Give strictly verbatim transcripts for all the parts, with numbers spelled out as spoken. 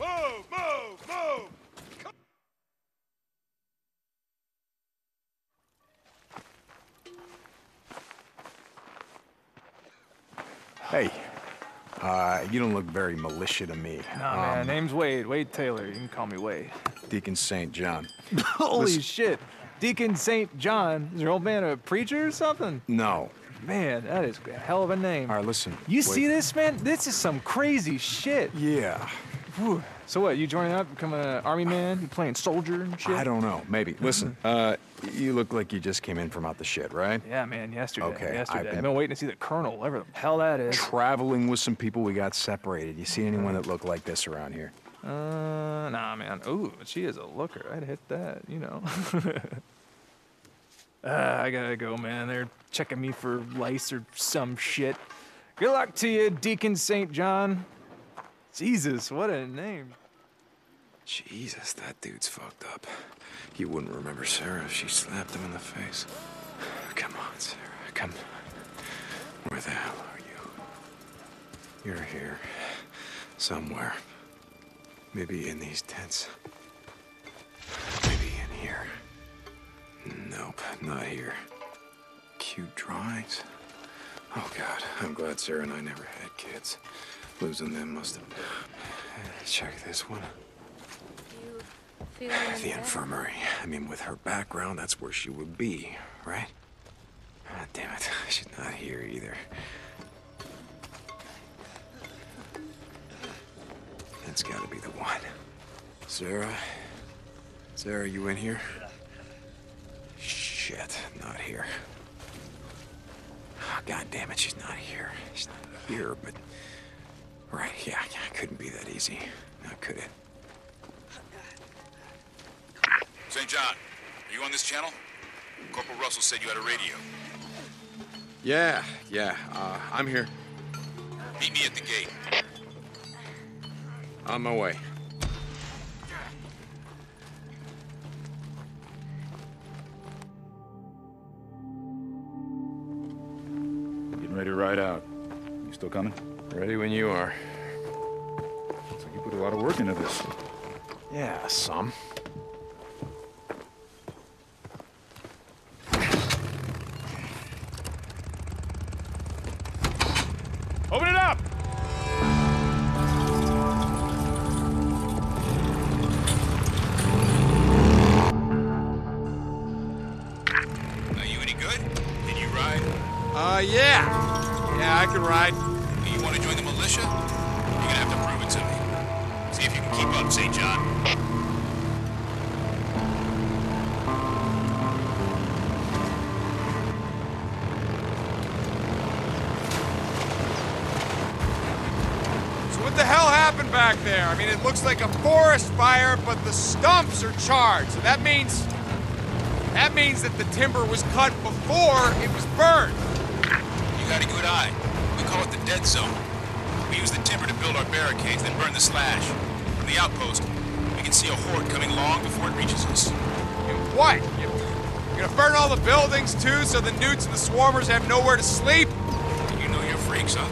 Move, move, move! Come. Hey, uh, you don't look very militia to me. Nah, um, man, name's Wade, Wade Taylor. You can call me Wade. Deacon Saint John. Holy Listen. shit! Deacon Saint John? Is your old man a preacher or something? No. Man, that is a hell of a name. All right, listen. You wait. see this, man? This is some crazy shit. Yeah. Whew. So what, you joining up, becoming an army man? You playing soldier and shit? I don't know, maybe. Listen, uh, you look like you just came in from out the shit, right? Yeah, man, yesterday. Okay. Yesterday. I've been, I've been waiting to see the colonel, whatever the hell that is. Traveling with some people, we got separated. You see anyone that looked like this around here? Uh, nah, man. Ooh, but she is a looker. I'd hit that, you know. Uh, I gotta go, man. They're checking me for lice or some shit. Good luck to you, Deacon Saint John. Jesus, what a name. Jesus, that dude's fucked up. You wouldn't remember Sarah if she slapped him in the face. Come on, Sarah, come on. Where the hell are you? You're here. Somewhere. Maybe in these tents. Maybe in here. Nope, not here. Cute drawings. Oh God, I'm glad Sarah and I never had kids. Losing them must have... Check this one. You the bad? infirmary. I mean, with her background, that's where she would be, right? Ah, damn it, she's not here either. That's gotta be the one. Sarah? Sarah, you in here? Shit, not here. Oh, God damn it, she's not here. She's not here, but... Right, yeah, yeah, it couldn't be that easy. Now, could it? Saint John, are you on this channel? Corporal Russell said you had a radio. Yeah, yeah, uh, I'm here. Meet me at the gate. On my way. Getting ready to ride out. You still coming? Ready when you are. Looks like you put a lot of work into this. Yeah, some. Open it up! Are you any good? Can you ride? Uh, yeah. Yeah, I can ride. Want to join the militia? You're gonna have to prove it to me. See if you can keep up, Saint John. So what the hell happened back there? I mean, it looks like a forest fire, but the stumps are charred. So that means... That means that the timber was cut before it was burned. You got a good eye. Call it the dead zone. We use the timber to build our barricades, then burn the slash. From the outpost, we can see a horde coming long before it reaches us. And what? You're gonna burn all the buildings, too, so the newts and the swarmers have nowhere to sleep? You know you're freaks, huh?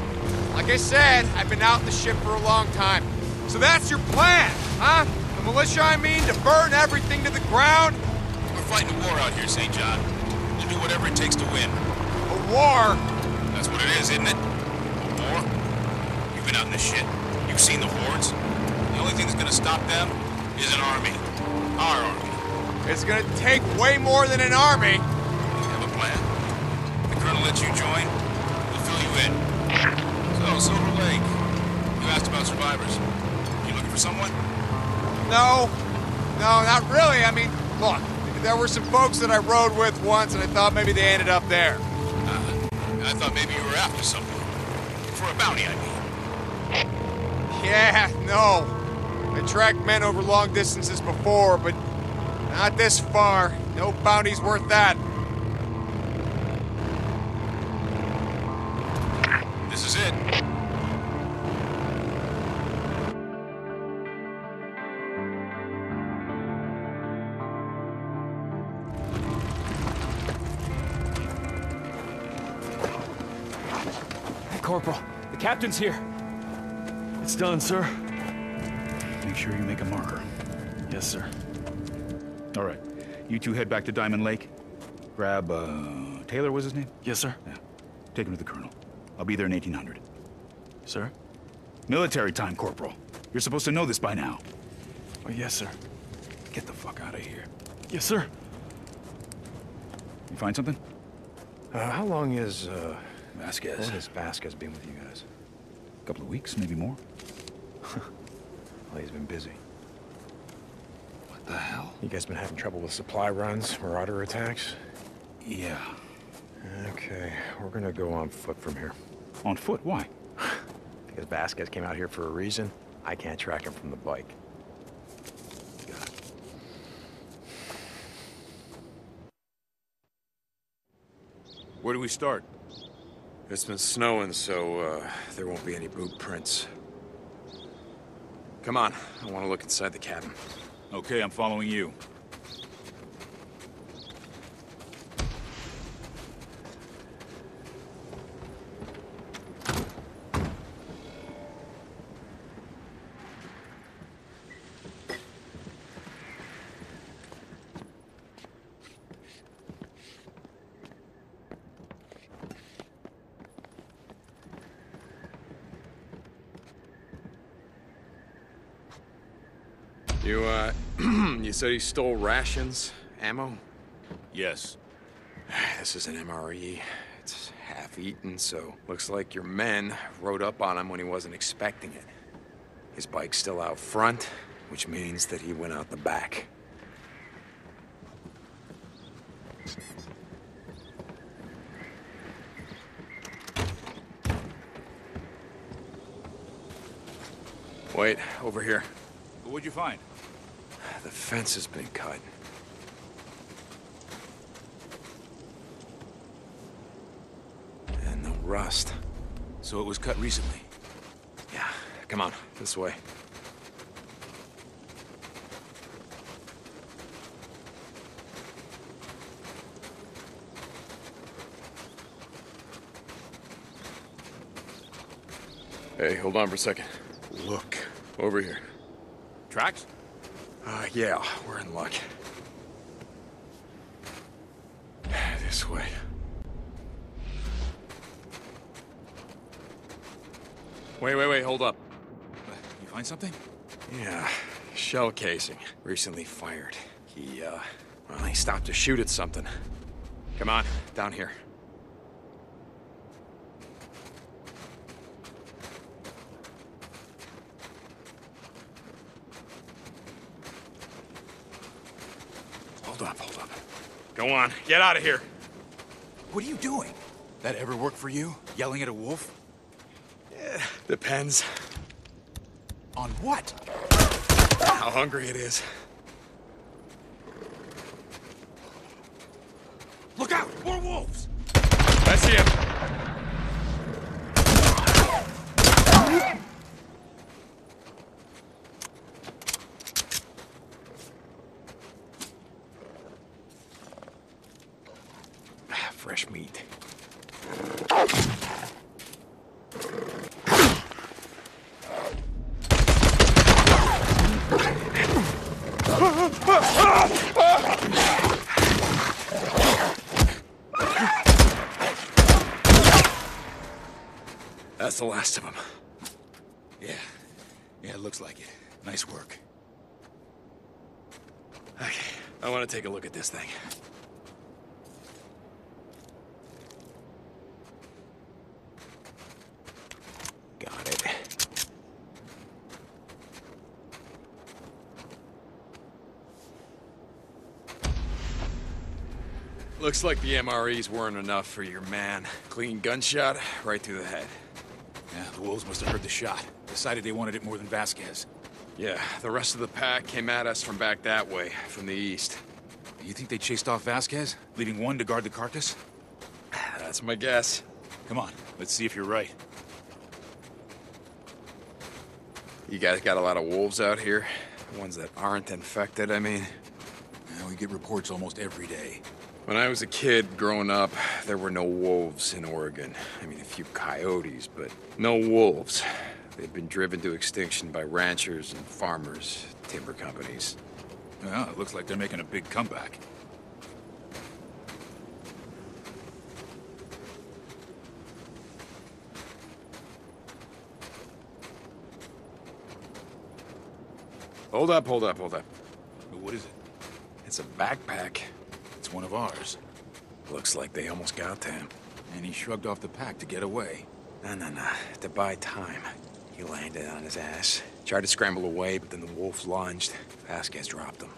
Like I said, I've been out in the ship for a long time. So that's your plan, huh? The militia, I mean, to burn everything to the ground? We're fighting a war out here, Saint John. We'll do whatever it takes to win. A war? That's what it is, isn't it? Out in the shit. You've seen the hordes. The only thing that's gonna stop them is an army. Our army. It's gonna take way more than an army. You have a plan. The colonel lets you join, we'll fill you in. So, Silver Lake, you asked about survivors. You looking for someone? No. No, not really. I mean, look, there were some folks that I rode with once, and I thought maybe they ended up there. Uh, I thought maybe you were after someone. For a bounty, I mean. Yeah, no. I tracked men over long distances before, but not this far. No bounty's worth that. This is it. Corporal, the captain's here. It's done, sir. Make sure you make a marker. Yes, sir. All right. You two head back to Diamond Lake. Grab, uh, Taylor was his name? Yes, sir. Yeah. Take him to the colonel. I'll be there in eighteen hundred. Sir? Military time, Corporal. You're supposed to know this by now. Oh, yes, sir. Get the fuck out of here. Yes, sir. You find something? Uh, how long is, uh... Vasquez? What has Vasquez been with you guys? A couple of weeks, maybe more. Well, he's been busy. What the hell? You guys been having trouble with supply runs, marauder attacks? Yeah. Okay, we're gonna go on foot from here. On foot? Why? Because Vasquez came out here for a reason. I can't track him from the bike. God. Where do we start? It's been snowing, so uh, there won't be any boot prints. Come on, I want to look inside the cabin. Okay, I'm following you. You, uh, you said he stole rations, ammo? Yes. This is an M R E. It's half-eaten, so looks like your men rode up on him when he wasn't expecting it. His bike's still out front, which means that he went out the back. Wait, over here. What'd you find? The fence has been cut. And no rust. So it was cut recently? Yeah. Come on, this way. Hey, hold on for a second. Look. Over here. Tracks? Uh, yeah, we're in luck. This way. Wait, wait, wait, hold up. Uh, you find something? Yeah, shell casing. Recently fired. He, uh, well, he stopped to shoot at something. Come on, down here. Hold up, hold up. Go on, get out of here. What are you doing? That ever work for you? Yelling at a wolf? Yeah, depends. On what? How hungry it is. Look out, more wolves! I see him. Fresh meat. That's the last of them. Yeah. Yeah, it looks like it. Nice work. Okay, I want to take a look at this thing. Looks like the M R Es weren't enough for your man. Clean gunshot, right through the head. Yeah, the wolves must have heard the shot. Decided they wanted it more than Vasquez. Yeah, the rest of the pack came at us from back that way, from the east. You think they chased off Vasquez, leaving one to guard the carcass? That's my guess. Come on, let's see if you're right. You guys got a lot of wolves out here? The ones that aren't infected, I mean? Yeah, we get reports almost every day. When I was a kid growing up, there were no wolves in Oregon. I mean, a few coyotes, but no wolves. They've been driven to extinction by ranchers and farmers, timber companies. Well, it looks like they're making a big comeback. Hold up, hold up, hold up. What is it? It's a backpack. It's one of ours. Looks like they almost got to him. And he shrugged off the pack to get away. Nah, nah, nah. To buy time. He landed on his ass. Tried to scramble away, but then the wolf lunged. Vasquez dropped him.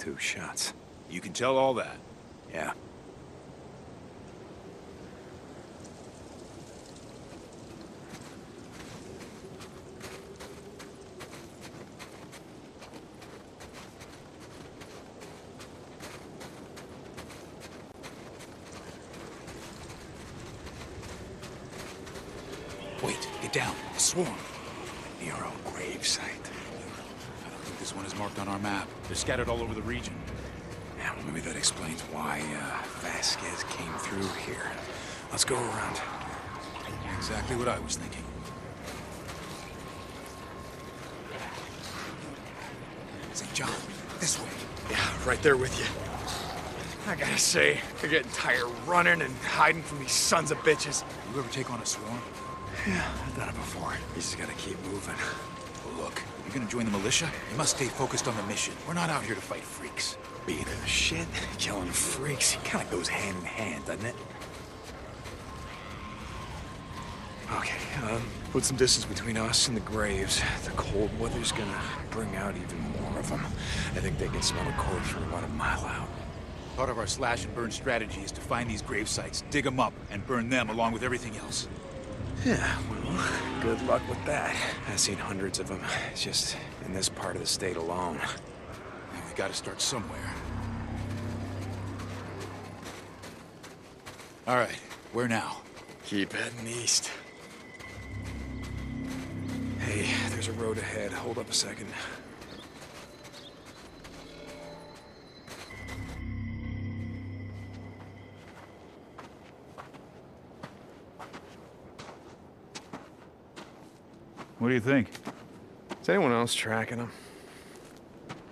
Two shots. You can tell all that? Yeah. Swarm. Near our grave site. I don't think this one is marked on our map. They're scattered all over the region. Yeah, well, maybe that explains why uh, Vasquez came through here. Let's go around. Exactly what I was thinking. Saint John, this way. Yeah, right there with you. I gotta say, they're getting tired of running and hiding from these sons of bitches. You ever take on a swarm? Yeah, I've done it before. You just gotta keep moving. Look, if you're gonna join the militia, you must stay focused on the mission. We're not out here to fight freaks. Beating the shit, killing freaks, it kinda goes hand in hand, doesn't it? Okay, um, put some distance between us and the graves. The cold weather's gonna bring out even more of them. I think they can smell a corpse from about a mile out. Part of our slash and burn strategy is to find these grave sites, dig them up, and burn them along with everything else. Yeah, well, good luck with that. I've seen hundreds of them, just in this part of the state alone. And we gotta start somewhere. All right, where now? Keep heading east. Hey, there's a road ahead. Hold up a second. What do you think? Is anyone else tracking him?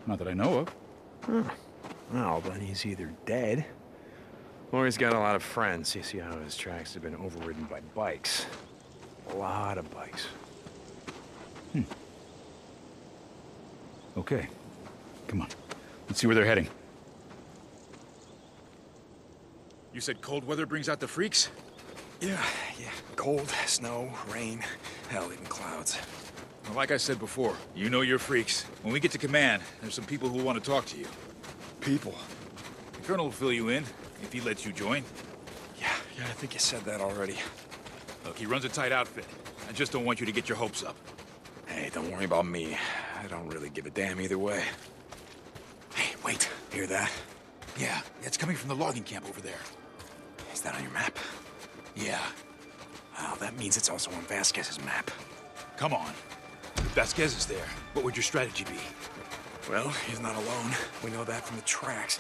Not that I know of. Huh. Well, then he's either dead, or he's got a lot of friends. You see how his tracks have been overridden by bikes. A lot of bikes. Hmm. Okay. Come on. Let's see where they're heading. You said cold weather brings out the freaks? Yeah, yeah. Cold, snow, rain, hell, even clouds. Well, like I said before, you know your freaks. When we get to command, there's some people who want to talk to you. People? The colonel will fill you in, if he lets you join. Yeah, yeah, I think you said that already. Look, he runs a tight outfit. I just don't want you to get your hopes up. Hey, don't worry about me. I don't really give a damn either way. Hey, wait. Hear that? Yeah, it's coming from the logging camp over there. Is that on your map? Yeah. Well, that means it's also on Vasquez's map. Come on. If Vasquez is there, what would your strategy be? Well, he's not alone. We know that from the tracks.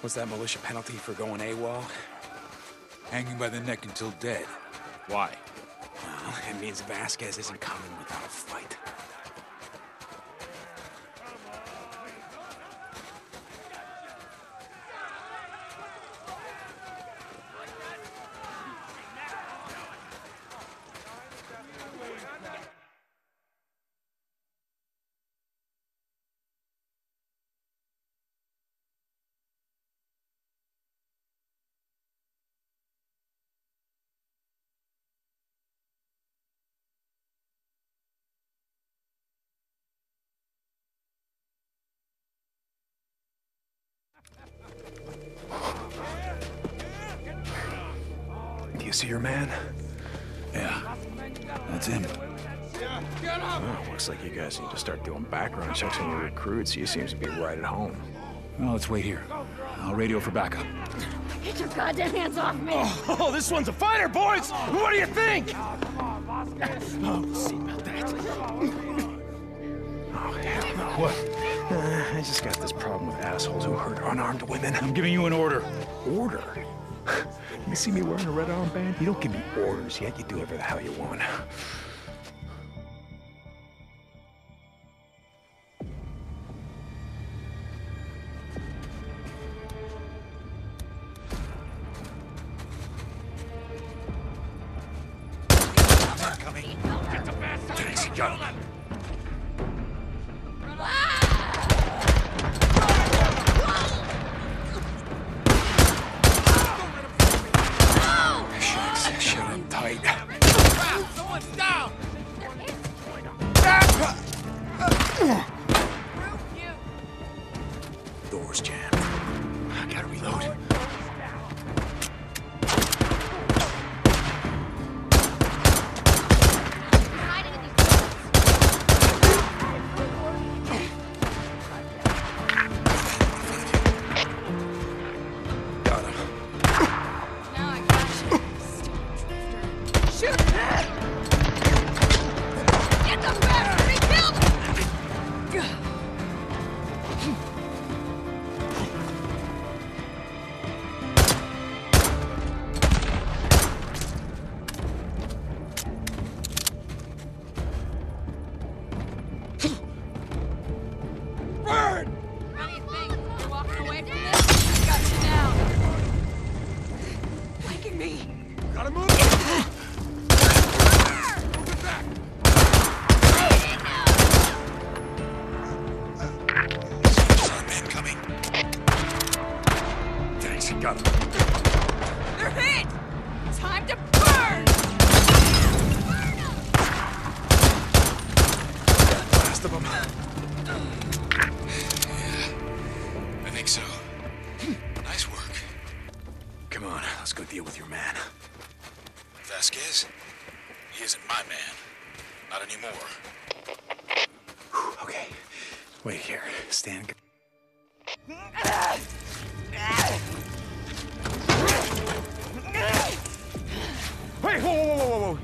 What's that militia penalty for going AWOL? Hanging by the neck until dead. Why? Well, it means Vasquez isn't coming without a fight. You see your man? Yeah, that's him. Oh, looks like you guys need to start doing background checks on your recruits. He seems to be right at home. Well, let's wait here. I'll radio for backup. Get your goddamn hands off me! Oh, oh this one's a fighter, boys! What do you think? Oh, we'll see about that. Oh, hell no. What? Uh, I just got this problem with assholes who hurt unarmed women. I'm giving you an order. Order? You see me wearing a red armband? You don't give me orders yet. You do whatever the hell you want.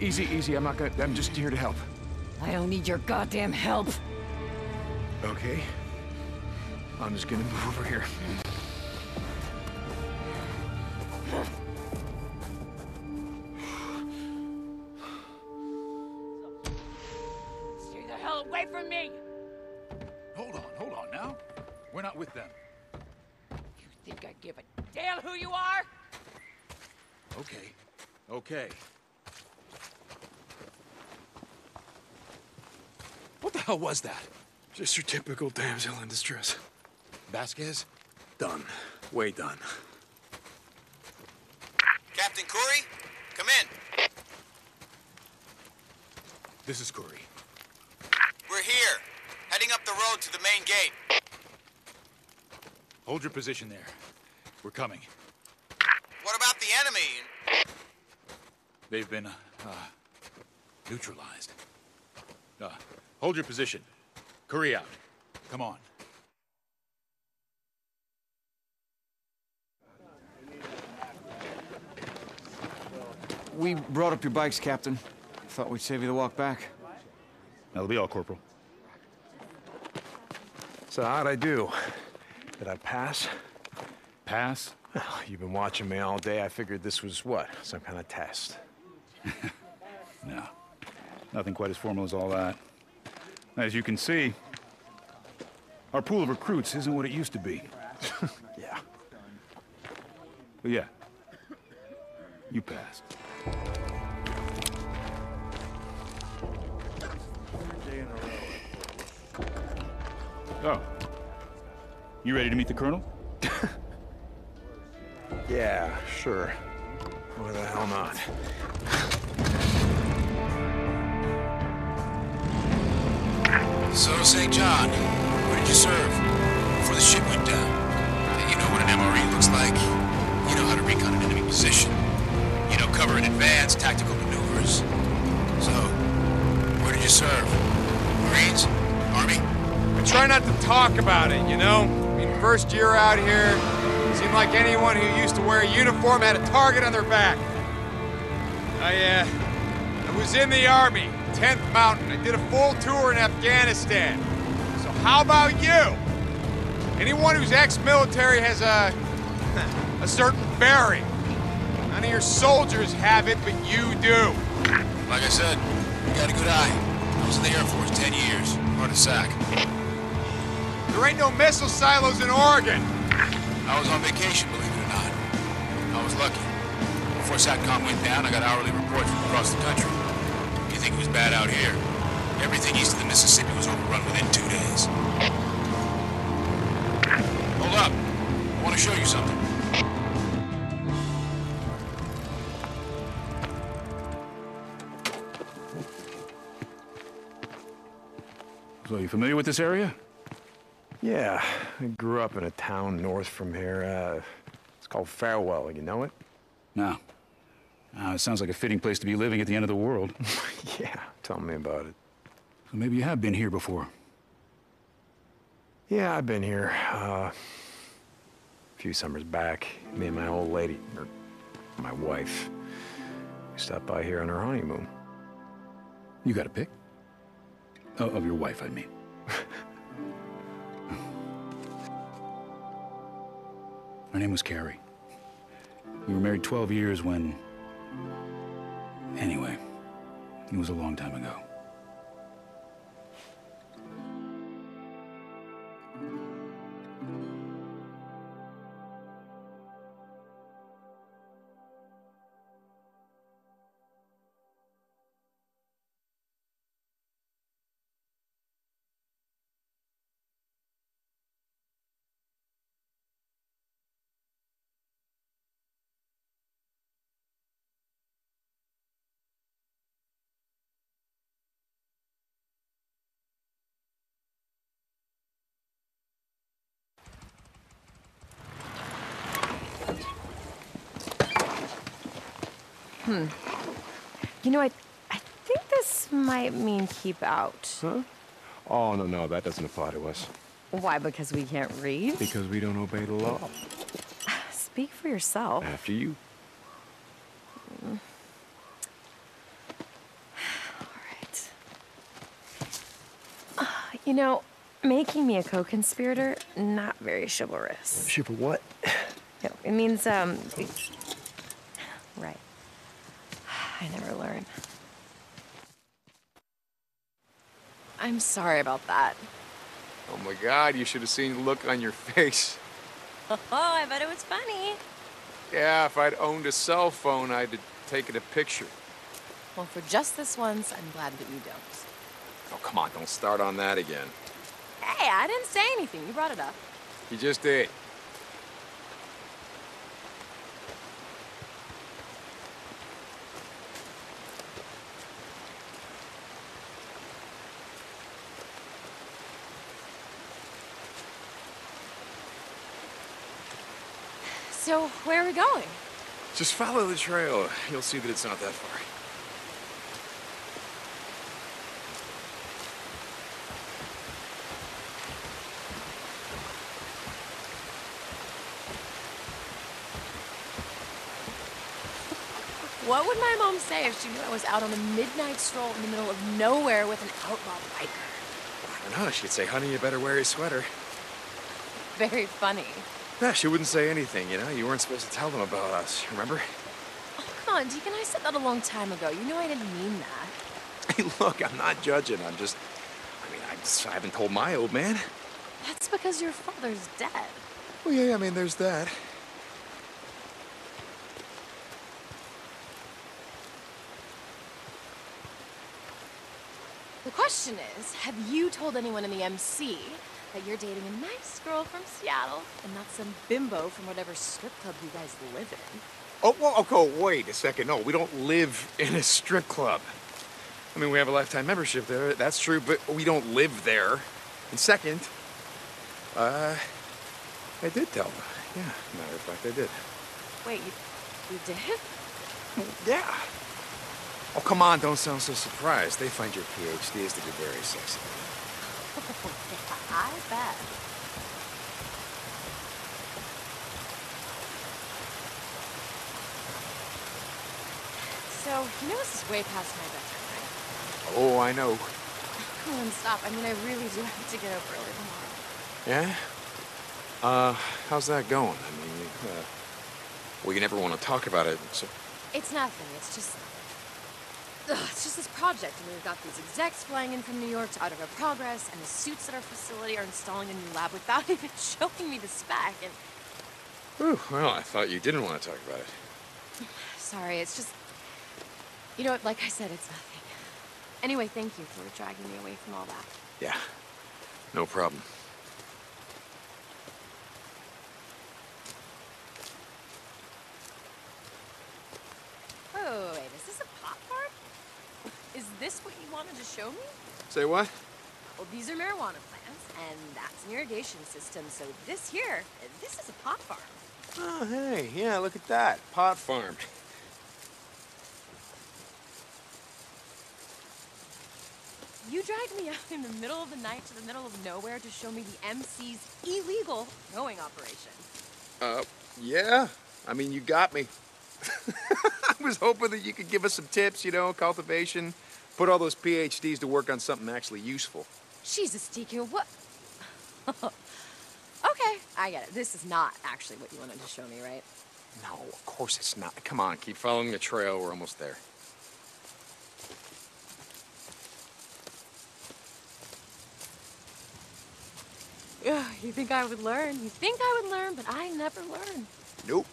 Easy, easy. I'm not gonna... I'm just here to help. I don't need your goddamn help. Okay. I'm just gonna move over here. Stay the hell away from me! Hold on, hold on now. We're not with them. You think I give a damn who you are? Okay, okay. How was that? Just your typical damsel in distress. Vasquez? Done. Way done. Captain Kouri, come in. This is Kouri. We're here, heading up the road to the main gate. Hold your position there. We're coming. What about the enemy? They've been, uh, uh neutralized. Uh... Hold your position. Kouri out. Come on. We brought up your bikes, Captain. Thought we'd save you the walk back. That'll be all, Corporal. So how'd I do? Did I pass? Pass? Well, you've been watching me all day. I figured this was what? Some kind of test. No. Nothing quite as formal as all that. As you can see, our pool of recruits isn't what it used to be. Yeah. But yeah, you passed. Oh. You ready to meet the Colonel? Yeah, sure. Why the hell not? So, Saint John, where did you serve? Before the ship went down. You know what an M R E looks like. You know how to recon an enemy position. You know cover in advance, tactical maneuvers. So, where did you serve? Marines? Army? I try not to talk about it, you know? I mean, first year out here, it seemed like anyone who used to wear a uniform had a target on their back. I, uh, I was in the Army. tenth Mountain. I did a full tour in Afghanistan. So how about you? Anyone who's ex-military has a, a certain bearing. None of your soldiers have it, but you do. Like I said, you got a good eye. I was in the Air Force ten years, part of SACCOM. There ain't no missile silos in Oregon. I was on vacation, believe it or not. I was lucky. Before SACCOM went down, I got hourly reports from across the country. Everything was bad out here. Everything east of the Mississippi was overrun within two days. Hold up. I want to show you something. So, you familiar with this area? Yeah, I grew up in a town north from here. Uh, it's called Farewell. You know it? No. Uh, it sounds like a fitting place to be living at the end of the world. Yeah, tell me about it. So maybe you have been here before. Yeah, I've been here. Uh, a few summers back, me and my old lady, or my wife, we stopped by here on our honeymoon. You got a pic? Oh, of your wife, I mean. Her name was Carrie. We were married twelve years when... Anyway, it was a long time ago. Hmm. You know, I, I think this might mean keep out. Huh? Oh, no, no, that doesn't apply to us. Why? Because we can't read? Because we don't obey the law. Speak for yourself. After you. Mm. All right. Uh, you know, making me a co-conspirator, not very chivalrous. Chival what? No, it means, um... It, right. I never learn. I'm sorry about that. Oh my God, you should have seen the look on your face. Oh, I bet it was funny. Yeah, if I'd owned a cell phone, I'd have taken a picture. Well, for just this once, I'm glad that you don't. Oh, come on, don't start on that again. Hey, I didn't say anything. You brought it up. You just did. So, where are we going? Just follow the trail. You'll see that it's not that far. What would my mom say if she knew I was out on a midnight stroll in the middle of nowhere with an outlaw biker? I don't know. She'd say, honey, you better wear your sweater. Very funny. Yeah, she wouldn't say anything, you know? You weren't supposed to tell them about us, remember? Oh, come on, Deacon, I said that a long time ago. You know I didn't mean that. Hey, look, I'm not judging. I'm just... I mean, I, just, I haven't told my old man. That's because your father's dead. Well, yeah, I mean, there's that. The question is, have you told anyone in the M C that you're dating a nice girl from Seattle and not some bimbo from whatever strip club you guys live in? Oh, well, okay, wait a second. No, we don't live in a strip club. I mean, we have a lifetime membership there, that's true, but we don't live there. And second, uh, I did tell them. Yeah, matter of fact, I did. Wait, you, you did? Yeah. Oh, come on, don't sound so surprised. They find your PhDs to be very sexy. I bet. So, you know this is way past my bedtime, right? Oh, I know. Come on, stop. I mean, I really do have to get up early tomorrow. Yeah? Uh, how's that going? I mean, uh, well, you never want to talk about it, so... It's nothing. It's just... Ugh, it's just this project, and we've got these execs flying in from New York to audit our progress, and the suits at our facility are installing a new lab without even showing me the spec, and... Ooh, well, I thought you didn't want to talk about it. Sorry, it's just... You know what, like I said, it's nothing. Anyway, thank you for dragging me away from all that. Yeah, no problem. Oh, wait, is this a pot farm? Is this what you wanted to show me? Say what? Well, these are marijuana plants, and that's an irrigation system, so this here, this is a pot farm. Oh, hey, yeah, look at that. Pot farmed. You dragged me out in the middle of the night to the middle of nowhere to show me the M C's illegal rowing operation. Uh, yeah. I mean, you got me. I was hoping that you could give us some tips, you know, cultivation. Put all those P H Ds to work on something actually useful. Jesus, Deacon, what? Okay, I get it. This is not actually what you wanted to show me, right? No, of course it's not. Come on, keep following the trail. We're almost there. You think I would learn? You think I would learn, but I never learn. Nope.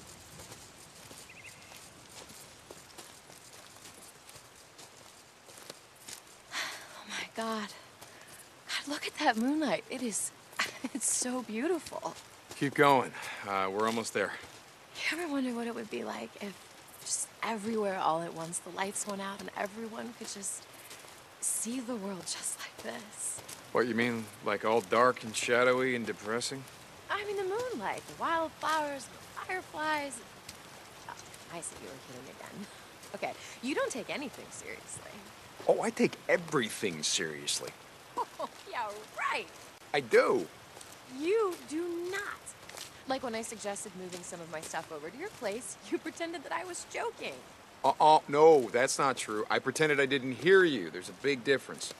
Oh my God. God, look at that moonlight. It is, it's so beautiful. Keep going. Uh, we're almost there. You ever wonder what it would be like if just everywhere all at once the lights went out and everyone could just see the world just like this? What, you mean like all dark and shadowy and depressing? I mean the moonlight, the wildflowers, the fireflies. Oh, I see you were kidding again. Okay, you don't take anything seriously. Oh, I take everything seriously. Oh, yeah, right. I do. You do not. Like when I suggested moving some of my stuff over to your place, you pretended that I was joking. Uh-uh, no, that's not true. I pretended I didn't hear you. There's a big difference.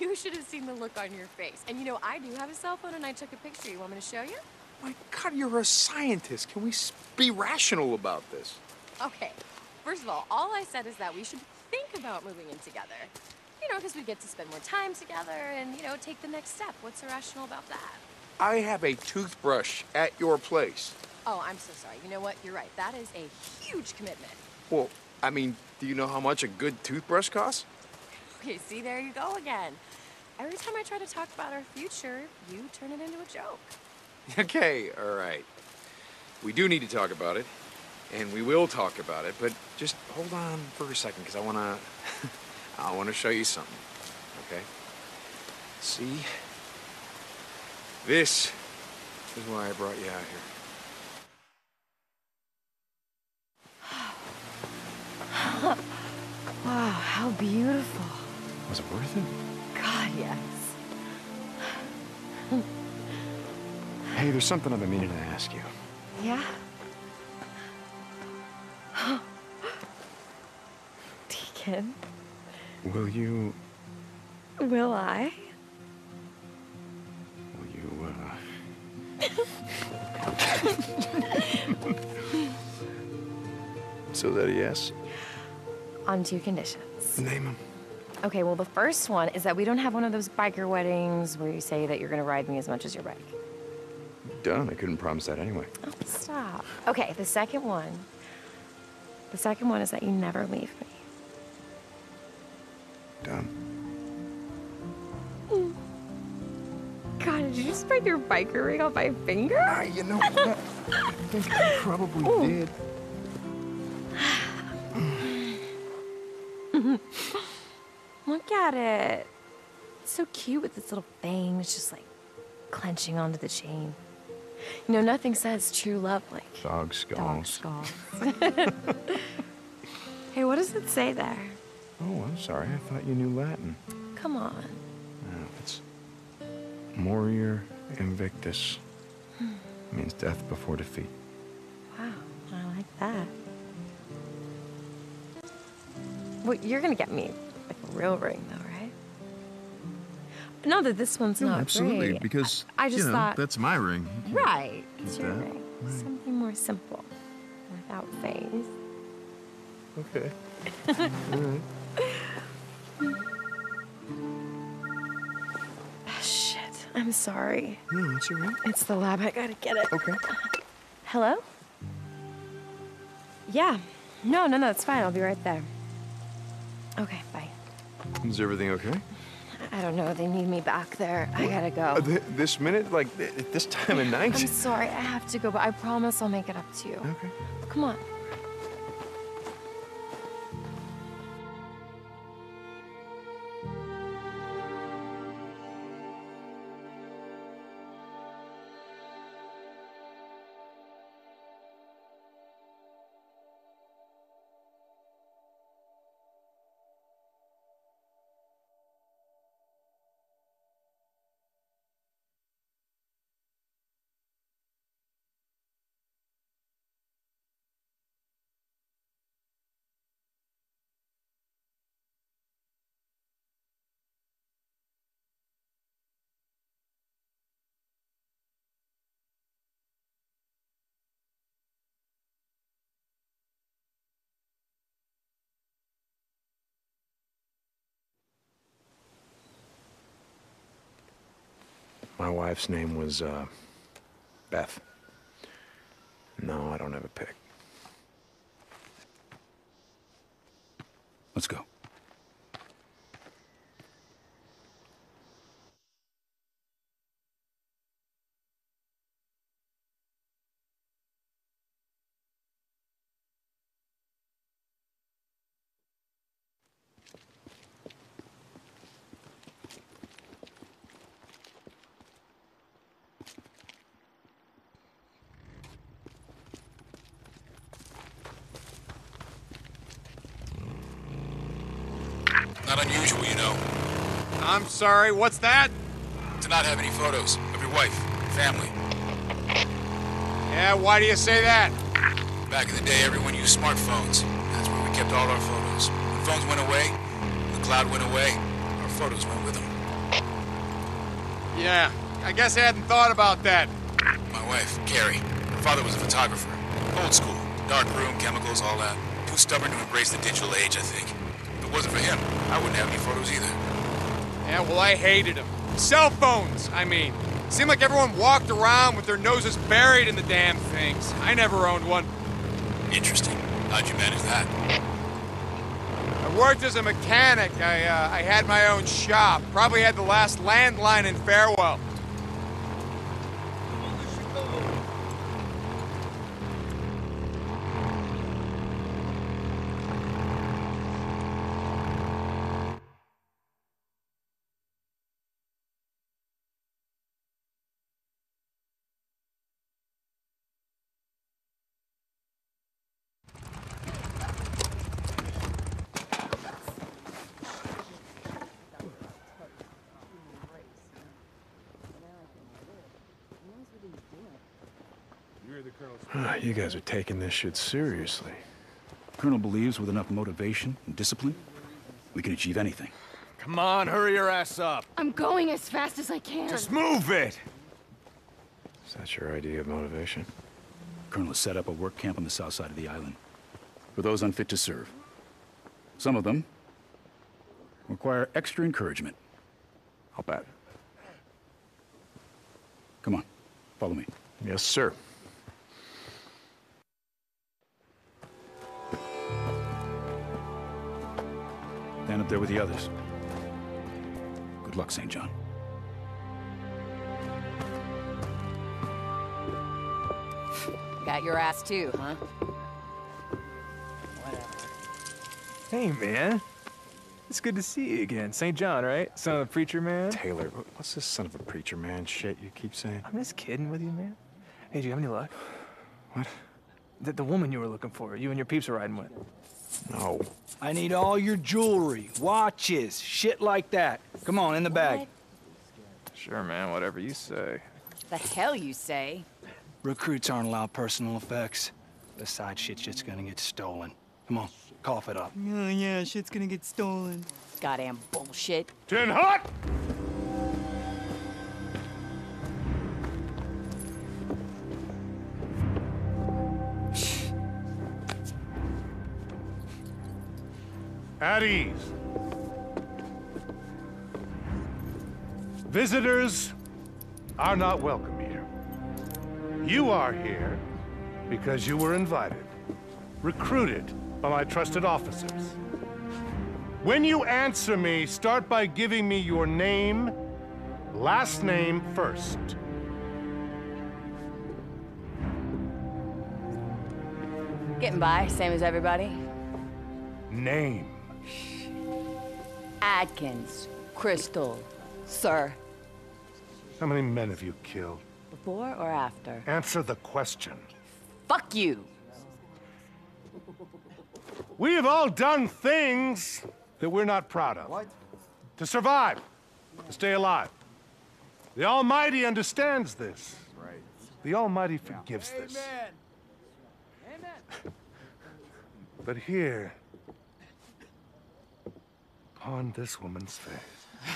You should have seen the look on your face. And you know, I do have a cell phone and I took a picture. You want me to show you? My God, you're a scientist. Can we be rational about this? Okay. First of all, all I said is that we should think about moving in together. You know, because we get to spend more time together and, you know, take the next step. What's irrational about that? I have a toothbrush at your place. Oh, I'm so sorry. You know what? You're right. That is a huge commitment. Well, I mean, do you know how much a good toothbrush costs? Okay, see, there you go again. Every time I try to talk about our future, you turn it into a joke. Okay, all right. We do need to talk about it, and we will talk about it, but just hold on for a second, because I want to I want to show you something, okay? See? This is why I brought you out here. Wow, how beautiful. Was it worth it? God, yes. Hey, there's something I've been meaning to ask you. Yeah? Deacon? Will you... Will I? Will you, uh... So that a yes? On two conditions. Name them. Okay, well, the first one is that we don't have one of those biker weddings where you say that you're gonna ride me as much as your bike. Done. I couldn't promise that anyway. Oh, stop. Okay, the second one. The second one is that you never leave me. Done. Mm. God, did you just break your biker ring off my finger? Uh, you know what? I think I probably Ooh. did. Look at it. It's so cute with its little fangs just like clenching onto the chain. You know, nothing says true love like dog skulls. Dog skulls. Hey, what does it say there? Oh, I'm sorry. I thought you knew Latin. Come on. No, it's Morior Invictus. Hmm. It means death before defeat. Wow, I like that. Well, you're gonna get me like a real ring, though, right? Not that this one's no, not absolutely, great. because I, I just you know, thought that's my ring. Right, it's your that. ring. Right. Something more simple, without fangs. Okay. All right. Oh, shit, I'm sorry. No, it's your ring. It's the lab. I gotta get it. Okay. Hello? Yeah. No, no, no. It's fine. I'll be right there. Okay, bye. Is everything okay? I don't know. They need me back there. I gotta go. Uh, th this minute? Like, th this time of night? I'm sorry. I have to go, but I promise I'll make it up to you. Okay. Come on. My wife's name was uh, Beth. No, I don't have a pick. Let's go. Not unusual, you know. I'm sorry, what's that? To not have any photos of your wife, family. Yeah, why do you say that? Back in the day, everyone used smartphones. That's where we kept all our photos. When phones went away, the cloud went away, our photos went with them. Yeah, I guess I hadn't thought about that. My wife, Carrie, her father was a photographer. Old school, dark room, chemicals, all that. Too stubborn to embrace the digital age, I think. If it wasn't for him, I wouldn't have any photos either. Yeah, well, I hated them. Cell phones, I mean. It seemed like everyone walked around with their noses buried in the damn things. I never owned one. Interesting. How'd you manage that? I worked as a mechanic. I, uh, I had my own shop. Probably had the last landline in Farewell. You guys are taking this shit seriously. Colonel believes with enough motivation and discipline, we can achieve anything. Come on, hurry your ass up. I'm going as fast as I can. Just move it! Is that your idea of motivation? Colonel has set up a work camp on the south side of the island for those unfit to serve. Some of them require extra encouragement. I'll bet. Come on, follow me. Yes, sir. Stand up there with the others. Good luck, Saint John. Got your ass too, huh? Whatever. Hey, man. It's good to see you again. Saint John, right? Son of a preacher man? Taylor, what's this son of a preacher man shit you keep saying? I'm just kidding with you, man. Hey, do you have any luck? What? The, the woman you were looking for, you and your peeps are riding with. No. I need all your jewelry, watches, shit like that. Come on, in the bag. What? Sure, man, whatever you say. The hell you say? Recruits aren't allowed personal effects. Besides, shit, shit's gonna get stolen. Come on, cough it up. Yeah, yeah, shit's gonna get stolen. Goddamn bullshit. Tin hot! At ease. Visitors are not welcome here. You are here because you were invited, recruited by my trusted officers. When you answer me, start by giving me your name, last name first. Getting by, same as everybody. Name. Adkins, Crystal, sir. How many men have you killed? Before or after? Answer the question. Fuck you. We have all done things that we're not proud of. What? To survive, to stay alive. The Almighty understands this. Right. The Almighty forgives Amen. this. Amen. But here, upon this woman's face,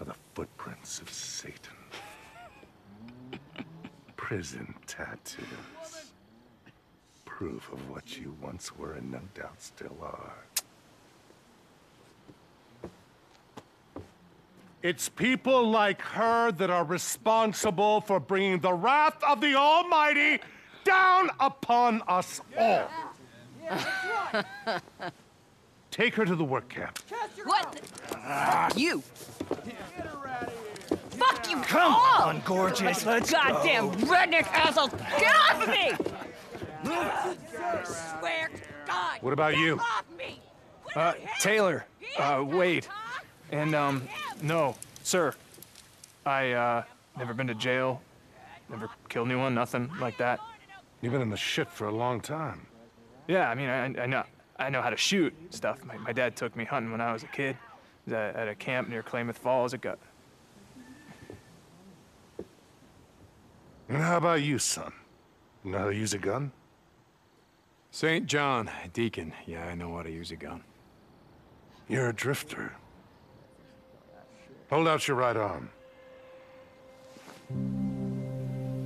are the footprints of Satan. Prison tattoos. Proof of what you once were and no doubt still are. It's people like her that are responsible for bringing the wrath of the Almighty down upon us all. Yeah. Yeah, that's right. Take her to the work camp. What? Ah. Fuck you. Get her out of here. Fuck you! Come all. on, gorgeous. Let's Goddamn go. redneck assholes! Get off of me! I swear to God! What about get you? Off me. What uh, Taylor. Uh, Wade. And um, no, sir. I uh, never been to jail. Never killed anyone. Nothing like that. You've been in the shit for a long time. Yeah, I mean, I, I know, I know how to shoot stuff. My, my dad took me hunting when I was a kid. It was at a camp near Klamath Falls. It got. And how about you, son? You know how to use a gun? Saint John, Deacon. Yeah, I know how to use a gun. You're a drifter. Hold out your right arm.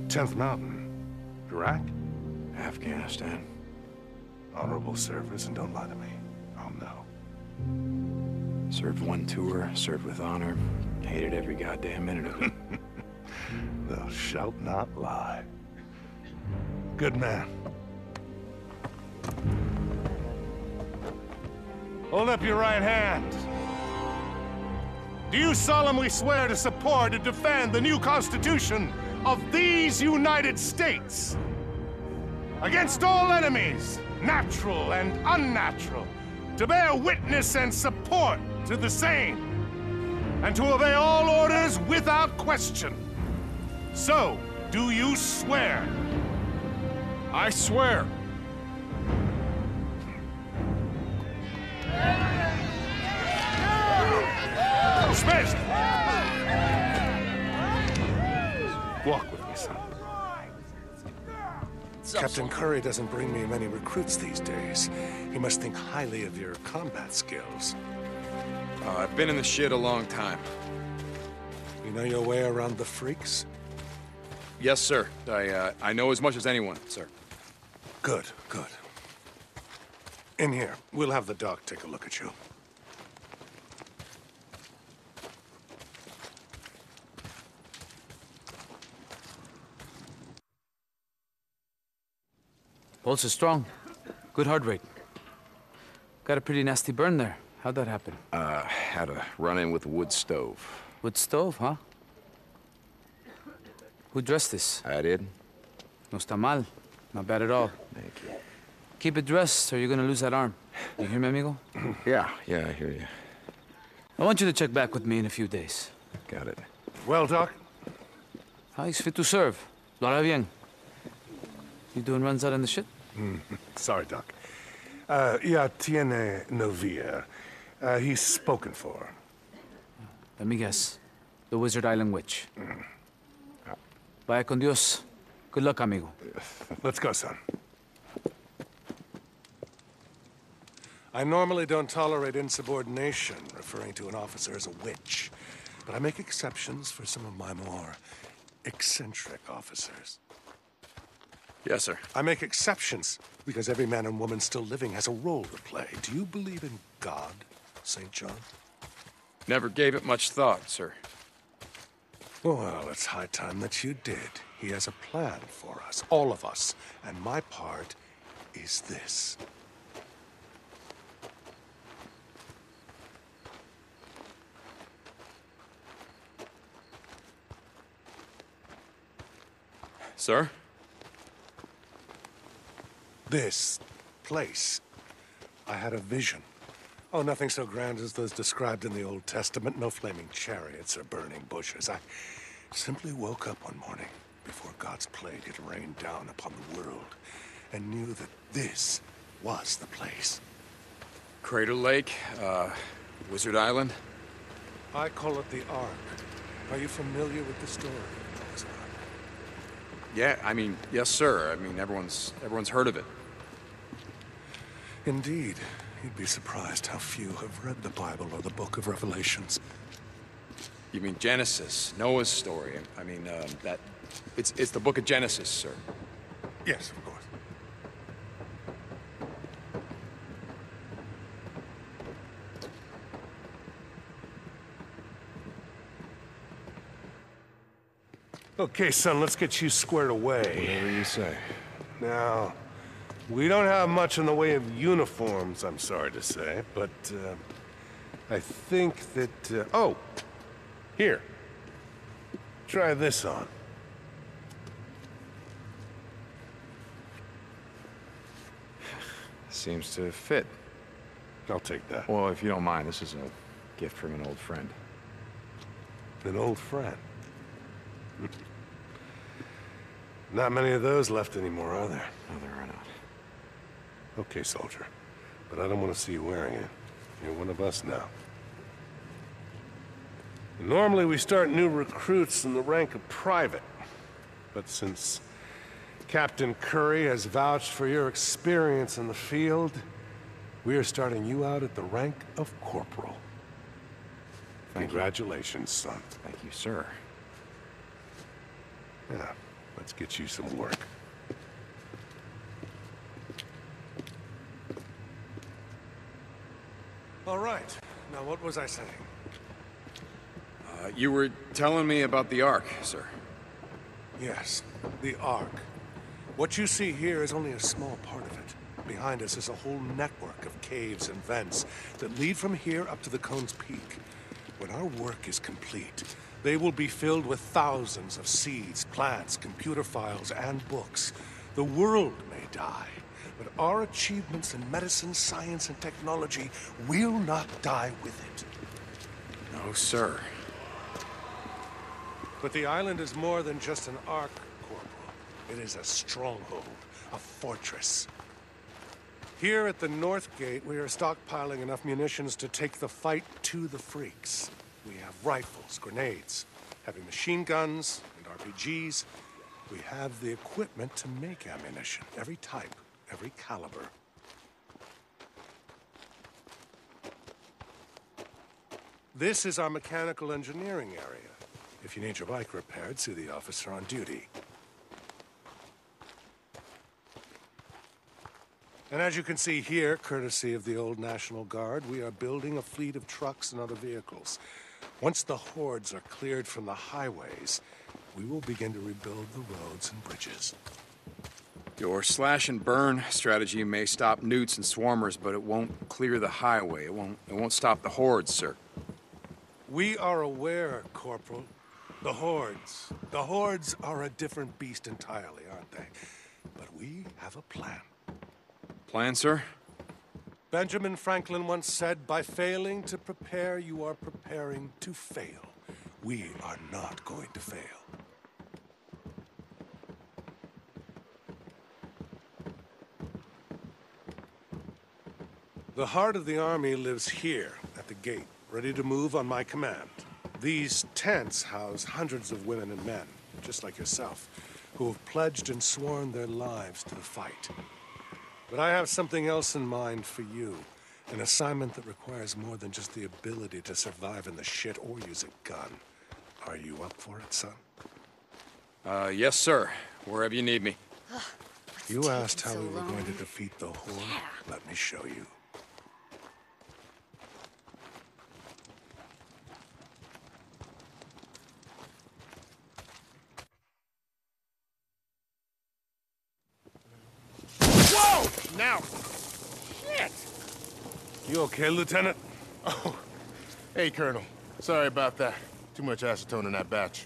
tenth Mountain. Iraq? Afghanistan. Honorable service, and don't lie to me. I'll know. Served one tour, served with honor. Hated every goddamn minute of it. Thou shalt not lie. Good man. Hold up your right hand. Do you solemnly swear to support and defend the new Constitution of these United States against all enemies, natural and unnatural, to bear witness and support to the same, and to obey all orders without question? So, do you swear? I swear. Dismissed! Walk with me, son. Captain Kouri doesn't bring me many recruits these days. He must think highly of your combat skills. Uh, I've been in the shit a long time. You know your way around the freaks? Yes, sir. I, uh, I know as much as anyone, sir. Good, good. In here. We'll have the doc take a look at you. Pulse is strong. Good heart rate. Got a pretty nasty burn there. How'd that happen? Uh, had a run-in with a wood stove. Wood stove, huh? Who dressed this? I did. No está mal. Not bad at all. Thank you. Keep it dressed or you're gonna lose that arm. You hear me, amigo? Yeah, yeah, I hear you. I want you to check back with me in a few days. Got it. Well, Doc. He's fit to serve. Lo hará bien. You doing runs out in the shit? Mm. Sorry, Doc. Uh, ya tiene novia. Uh, he's spoken for. Let me guess. The Wizard Island witch. Mm. Vaya con Dios. Good luck, amigo. Let's go, son. I normally don't tolerate insubordination, referring to an officer as a witch. But I make exceptions for some of my more eccentric officers. Yes, sir. I make exceptions because every man and woman still living has a role to play. Do you believe in God, Saint John? Never gave it much thought, sir. Well, it's high time that you did. He has a plan for us, all of us, and my part is this. Sir? This place. I had a vision. Oh, nothing so grand as those described in the Old Testament. No flaming chariots or burning bushes. I simply woke up one morning before God's plague had rained down upon the world and knew that this was the place. Crater Lake, uh, Wizard Island? I call it the Ark. Are you familiar with the story of this Ark? Yeah, I mean, yes, sir. I mean, everyone's, everyone's heard of it. Indeed. You'd be surprised how few have read the Bible or the Book of Revelations. You mean Genesis, Noah's story. I mean, uh, that... It's, it's the Book of Genesis, sir. Yes, of course. Okay, son, let's get you squared away. Whatever you say. Now, we don't have much in the way of uniforms, I'm sorry to say, but uh, I think that... Uh, oh! Here. Try this on. Seems to fit. I'll take that. Well, if you don't mind, this is a gift from an old friend. An old friend? Not many of those left anymore, are there? No, there are not. Okay, soldier. But I don't want to see you wearing it. You're one of us now. Normally, we start new recruits in the rank of private. But since Captain Kouri has vouched for your experience in the field, we are starting you out at the rank of corporal. Thank Congratulations, you. son. Thank you, sir. Yeah, let's get you some work. All right. Now, what was I saying? Uh, you were telling me about the Ark, sir. Yes, the Ark. What you see here is only a small part of it. Behind us is a whole network of caves and vents that lead from here up to the Cone's Peak. When our work is complete, they will be filled with thousands of seeds, plants, computer files, and books. The world may die, but our achievements in medicine, science, and technology will not die with it. No, sir. But the island is more than just an ark, Corporal. It is a stronghold, a fortress. Here at the North Gate, we are stockpiling enough munitions to take the fight to the freaks. We have rifles, grenades, heavy machine guns, and R P Gs. We have the equipment to make ammunition, every type. Every caliber. This is our mechanical engineering area. If you need your bike repaired, see the officer on duty. And as you can see here, courtesy of the old National Guard, we are building a fleet of trucks and other vehicles. Once the hordes are cleared from the highways, we will begin to rebuild the roads and bridges. Your slash-and-burn strategy may stop newts and swarmers, but it won't clear the highway. It won't, it won't stop the hordes, sir. We are aware, Corporal. The hordes. The hordes are a different beast entirely, aren't they? But we have a plan. Plan, sir? Benjamin Franklin once said, by failing to prepare, you are preparing to fail. We are not going to fail. The heart of the army lives here, at the gate, ready to move on my command. These tents house hundreds of women and men, just like yourself, who have pledged and sworn their lives to the fight. But I have something else in mind for you, an assignment that requires more than just the ability to survive in the shit or use a gun. Are you up for it, son? Uh, yes, sir. Wherever you need me. Ugh, you asked how so we were long. going to defeat the horde? Yeah. Let me show you. Now! Shit! You okay, Lieutenant? Oh. Hey, Colonel. Sorry about that. Too much acetone in that batch.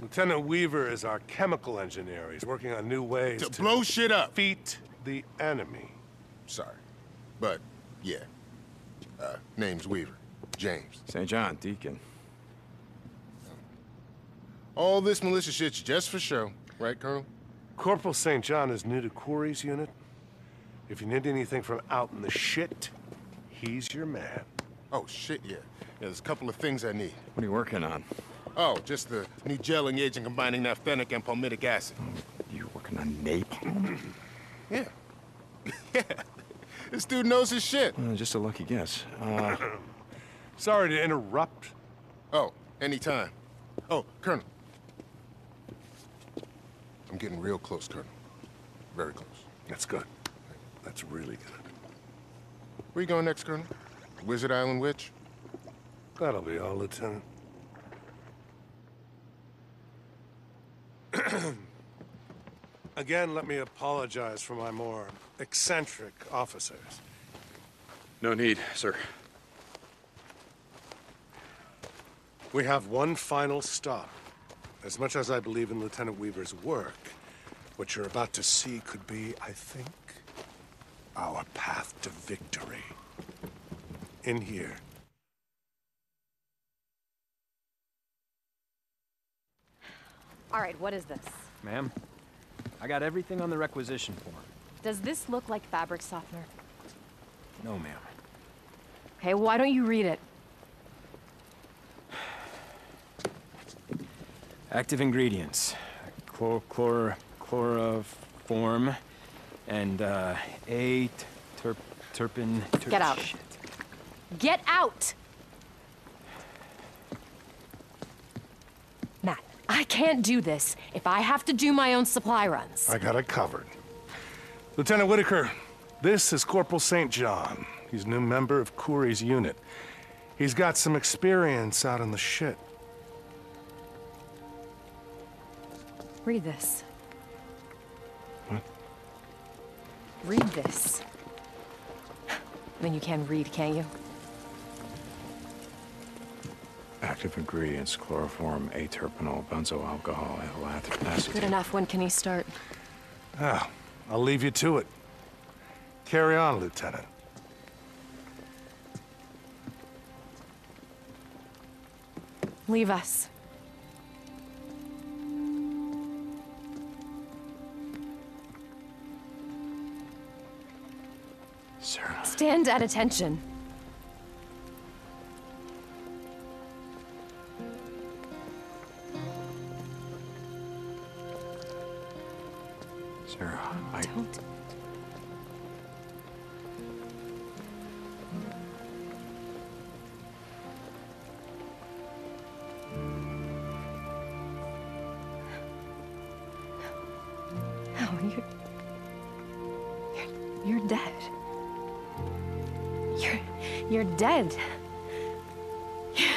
Lieutenant Weaver is our chemical engineer. He's working on new ways to... to blow shit up! ...defeat the enemy. Sorry, but yeah. Uh, name's Weaver. James. Saint John, Deacon. All this militia shit's just for show. Right, Colonel? Corporal Saint John is new to Kouri's unit. If you need anything from out in the shit, he's your man. Oh, shit, yeah. yeah. There's a couple of things I need. What are you working on? Oh, just the new gelling agent combining naphthenic and palmitic acid. You're working on napalm? Yeah. Yeah. This dude knows his shit. Uh, just a lucky guess. Uh... Sorry to interrupt. Oh, anytime. Oh, Colonel. I'm getting real close, Colonel. Very close. That's good. That's really good. Where you going next, Colonel? Wizard Island Witch? That'll be all, Lieutenant. Again, let me apologize for my more eccentric officers. No need, sir. We have one final stop. As much as I believe in Lieutenant Weaver's work, what you're about to see could be, I think, our path to victory. In here. All right, what is this? Ma'am, I got everything on the requisition form. Does this look like fabric softener? No, ma'am. Okay, why don't you read it? Active ingredients. Chlor... chlor... chloroform... and, uh, a... Ter terpin... Ter Get out. Shit. Get out! Matt, I can't do this if I have to do my own supply runs. I got it covered. Lieutenant Whitaker, this is Corporal Saint John. He's a new member of Kouri's unit. He's got some experience out in the shit. Read this. What? Read this. I mean, you can read, can't you? Active ingredients, chloroform, A-terpenol, benzoalcohol, ethyl acetate. Good enough. When can he start? Ah, I'll leave you to it. Carry on, Lieutenant. Leave us. Sarah. Stand at attention. Sarah, I... Don't. No, you're... You're, you're dead. You're... You're dead. You're,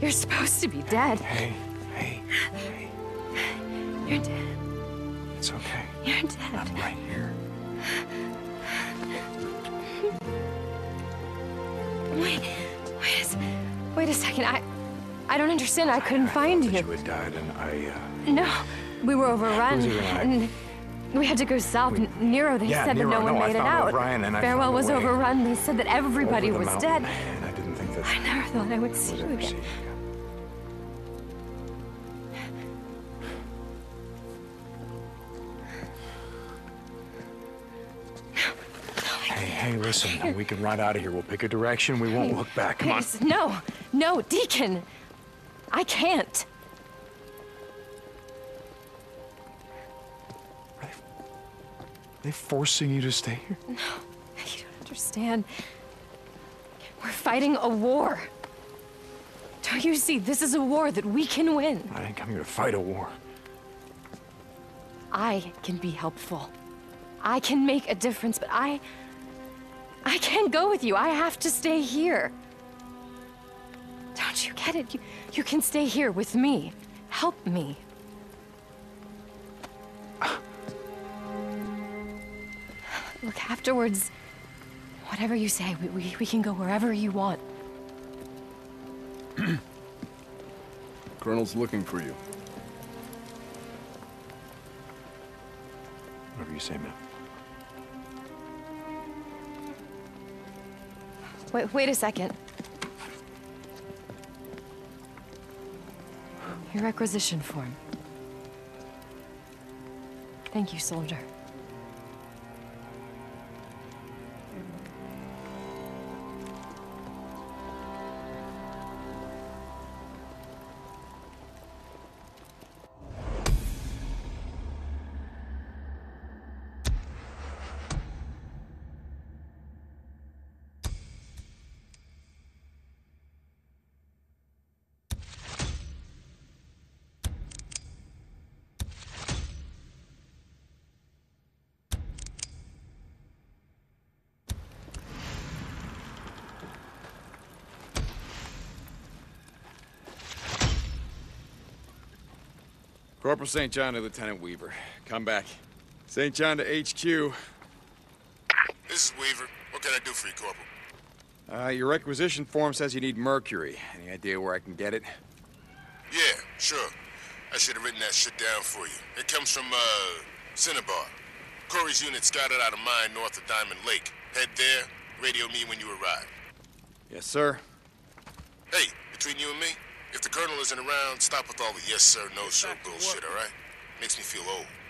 you're supposed to be dead. Hey, hey, hey. You're dead. It's okay. You're dead. I'm right here. Wait, wait a, wait a second. I, I don't understand. I couldn't I, I find you. I thought you had died, and I. Uh, no, we were overrun, and we had to go south. We, Nero, they yeah, said Nero, that no one no, made I found it out. O'Brien and I Farewell found was away. overrun. They said that everybody Over the was mountain, dead. And I didn't think that. I never thought I would see you again. See. Hey, listen, now we can ride out of here. We'll pick a direction. We won't look back. Come on. No, no, Deacon. I can't. Are they, are they forcing you to stay here? No, you don't understand. We're fighting a war. Don't you see? This is a war that we can win. I didn't come here to fight a war. I can be helpful. I can make a difference, but I... I can't go with you. I have to stay here. Don't you get it? You, you can stay here with me. Help me. Look, afterwards, whatever you say, we, we, we can go wherever you want. Colonel's looking for you. say, ma'am? Wait, wait a second. Your requisition form. Thank you, soldier. Corporal Saint John to Lieutenant Weaver. Come back. Saint John to H Q. This is Weaver. What can I do for you, Corporal? Uh, your requisition form says you need mercury. Any idea where I can get it? Yeah, sure. I should have written that shit down for you. It comes from, uh, Cinnabar. Kouri's unit scouted out a mine north of Diamond Lake. Head there, radio me when you arrive. Yes, sir. Hey, between you and me, if the colonel isn't around, stop with all the yes sir, no sir bullshit, all right? Makes me feel old.